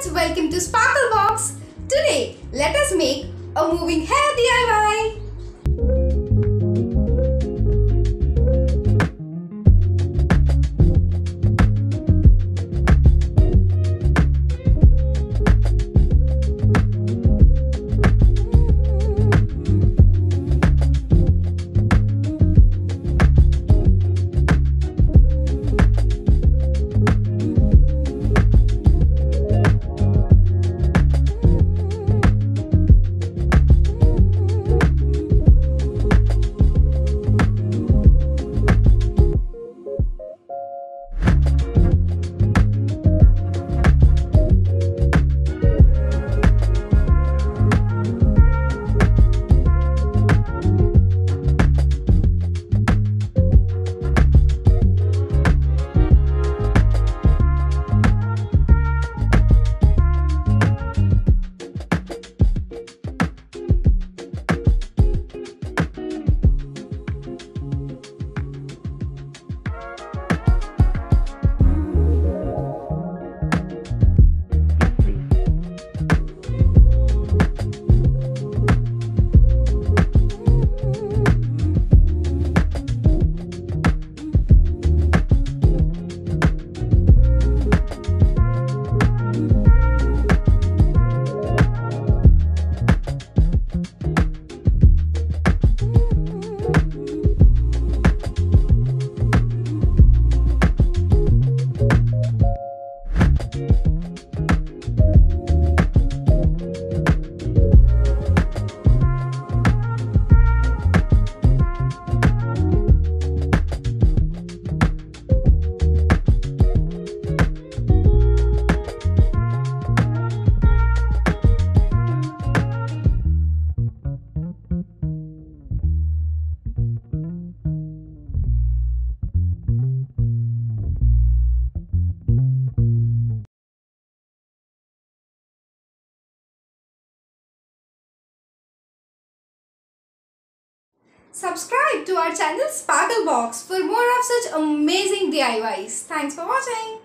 friends, welcome to Sparklebox. Today, let us make a moving hair DIY. Subscribe to our channel Sparklebox for more of such amazing DIYs. Thanks for watching.